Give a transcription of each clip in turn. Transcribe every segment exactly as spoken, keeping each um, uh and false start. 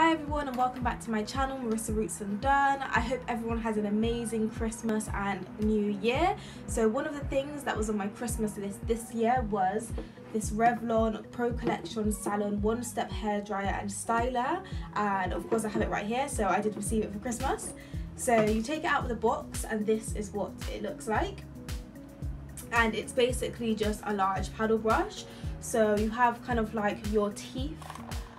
Hi everyone and welcome back to my channel, Marissa Roots and Dunn. I hope everyone has an amazing Christmas and New Year. So one of the things that was on my Christmas list this year was this Revlon Pro Collection Salon One Step Hair Dryer and Styler, and of course I have it right here, so I did receive it for Christmas. So you take it out of the box and this is what it looks like, and it's basically just a large paddle brush. So you have kind of like your teeth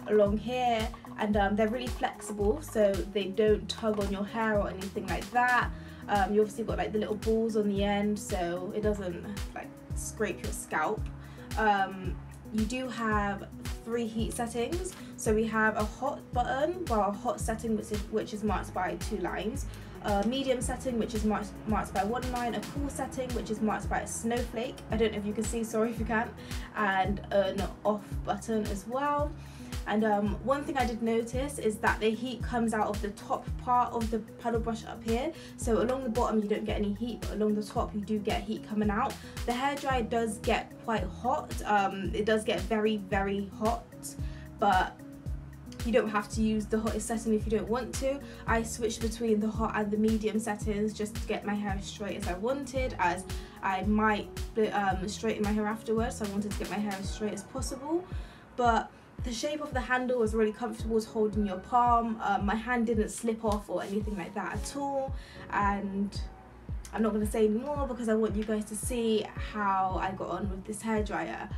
along here, and um, they're really flexible, so they don't tug on your hair or anything like that. Um, you obviously got like the little balls on the end, so it doesn't like scrape your scalp. Um, you do have three heat settings, so we have a hot button, well a hot setting which is, which is marked by two lines, a medium setting which is marked, marked by one line, a cool setting which is marked by a snowflake, I don't know if you can see, sorry if you can't, and an off button as well. And um, one thing I did notice is that the heat comes out of the top part of the paddle brush up here. So along the bottom you don't get any heat, but along the top you do get heat coming out. The hairdryer does get quite hot. Um, it does get very, very hot, but you don't have to use the hottest setting if you don't want to. I switched between the hot and the medium settings just to get my hair as straight as I wanted, as I might um, straighten my hair afterwards, so I wanted to get my hair as straight as possible. But the shape of the handle was really comfortable to hold in your palm. Um, my hand didn't slip off or anything like that at all, and I'm not going to say more because I want you guys to see how I got on with this hairdryer.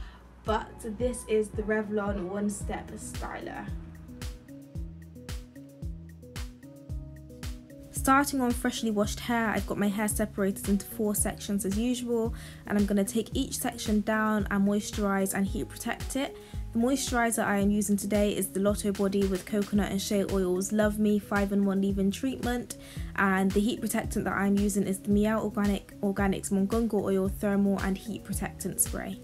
But this is the Revlon One Step Styler. Starting on freshly washed hair, I've got my hair separated into four sections as usual, and I'm going to take each section down and moisturise and heat protect it. The moisturiser I am using today is the Lotto Body with Coconut and Shea Oils Love Me five in one Leave-in Treatment, and the heat protectant that I am using is the Meow Organic Organics Mongongo Oil Thermal and Heat Protectant Spray.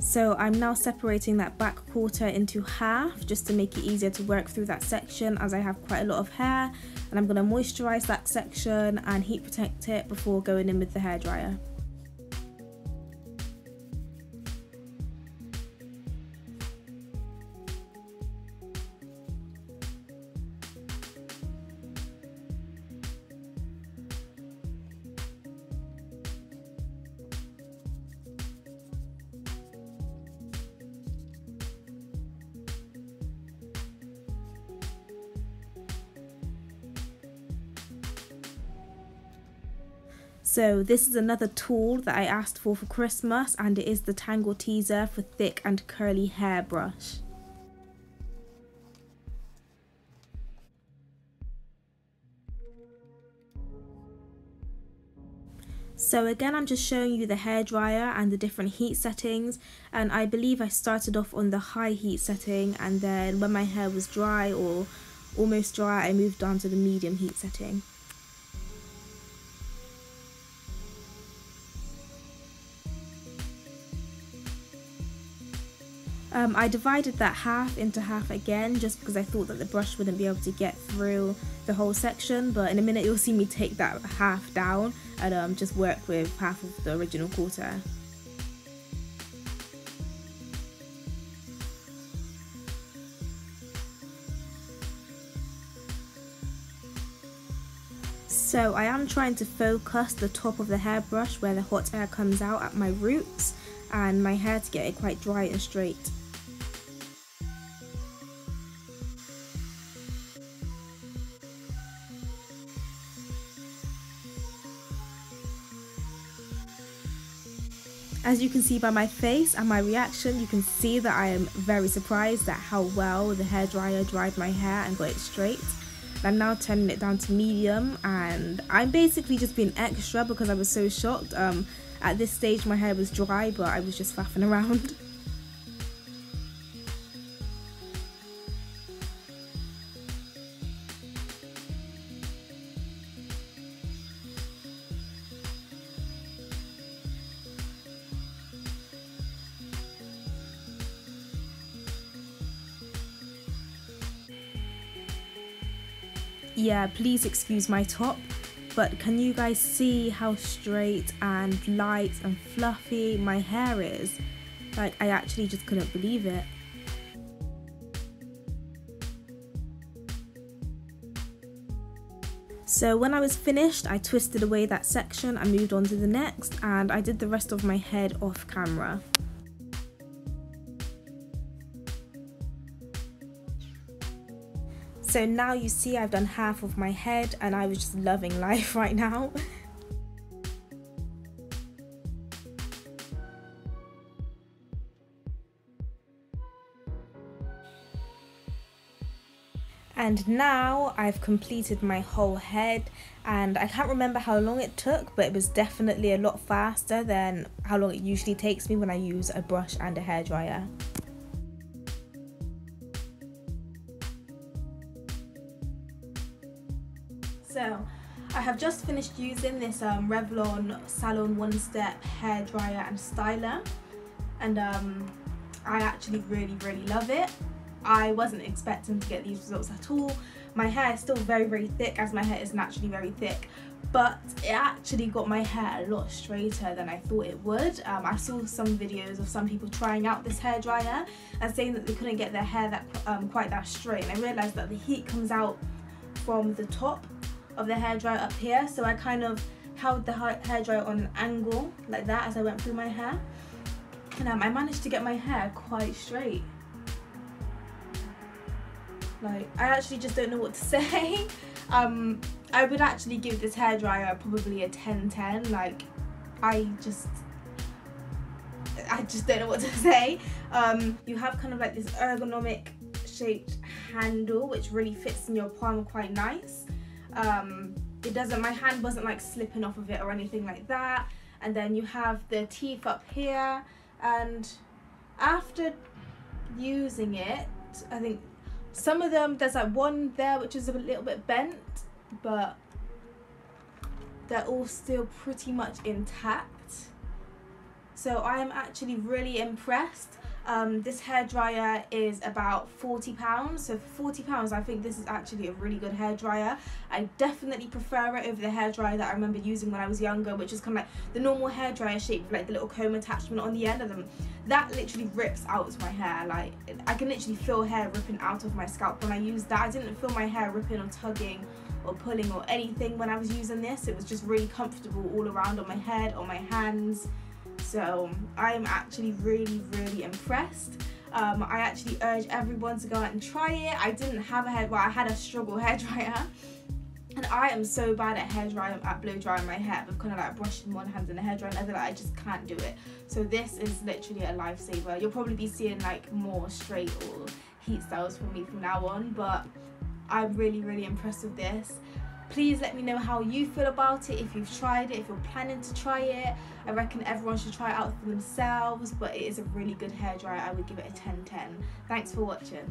So I'm now separating that back quarter into half just to make it easier to work through that section, as I have quite a lot of hair, and I'm going to moisturise that section and heat protect it before going in with the hairdryer. So this is another tool that I asked for for Christmas, and it is the Tangle Teezer for thick and curly hair brush. So again, I'm just showing you the hairdryer and the different heat settings, and I believe I started off on the high heat setting, and then when my hair was dry or almost dry, I moved on to the medium heat setting. Um, I divided that half into half again just because I thought that the brush wouldn't be able to get through the whole section, but in a minute you'll see me take that half down and um, just work with half of the original quarter. So I am trying to focus the top of the hairbrush where the hot air comes out at my roots and my hair to get it quite dry and straight. As you can see by my face and my reaction, you can see that I am very surprised at how well the hairdryer dried my hair and got it straight. I'm now turning it down to medium, and I'm basically just being extra because I was so shocked. Um, at this stage my hair was dry, but I was just faffing around. Yeah, please excuse my top, but can you guys see how straight and light and fluffy my hair is? Like, I actually just couldn't believe it. So when I was finished, I twisted away that section, I moved on to the next, and I did the rest of my head off camera. So now you see I've done half of my head and I was just loving life right now. And now I've completed my whole head, and I can't remember how long it took, but it was definitely a lot faster than how long it usually takes me when I use a brush and a hairdryer. So I have just finished using this um, Revlon Salon One Step Hair Dryer and Styler, and um, I actually really really love it. I wasn't expecting to get these results at all. My hair is still very very thick, as my hair is naturally very thick, but it actually got my hair a lot straighter than I thought it would. Um, I saw some videos of some people trying out this hairdryer and saying that they couldn't get their hair that um, quite that straight, and I realised that the heat comes out from the top of the hairdryer up here, so I kind of held the hairdryer on an angle like that as I went through my hair, and um, I managed to get my hair quite straight. Like, I actually just don't know what to say. um, I would actually give this hairdryer probably a ten ten, like, I just, I just don't know what to say. Um, you have kind of like this ergonomic shaped handle which really fits in your palm quite nice. Um, it doesn't, my hand wasn't like slipping off of it or anything like that, and then you have the teeth up here, and after using it, I think some of them, there's like one there which is a little bit bent, but they're all still pretty much intact. So I am actually really impressed. Um, this hairdryer is about forty pounds, so for forty pounds I think this is actually a really good hairdryer. I definitely prefer it over the hairdryer that I remember using when I was younger, which is kind of like the normal hairdryer shape with like the little comb attachment on the end of them. That literally rips out my hair, like I can literally feel hair ripping out of my scalp when I use that. I didn't feel my hair ripping or tugging or pulling or anything when I was using this. It was just really comfortable all around on my head, on my hands. So I am actually really really impressed. um, I actually urge everyone to go out and try it. I didn't have a hair, well, I had a struggle hairdryer, and I am so bad at hairdryer, at blow drying my hair with kind of like a brush in one hand and a hairdryer in the other, like, I just can't do it. So this is literally a lifesaver. You'll probably be seeing like more straight or heat styles from me from now on, but I'm really really impressed with this. Please let me know how you feel about it, if you've tried it, if you're planning to try it. I reckon everyone should try it out for themselves, but it is a really good hairdryer. I would give it a ten ten. Thanks for watching.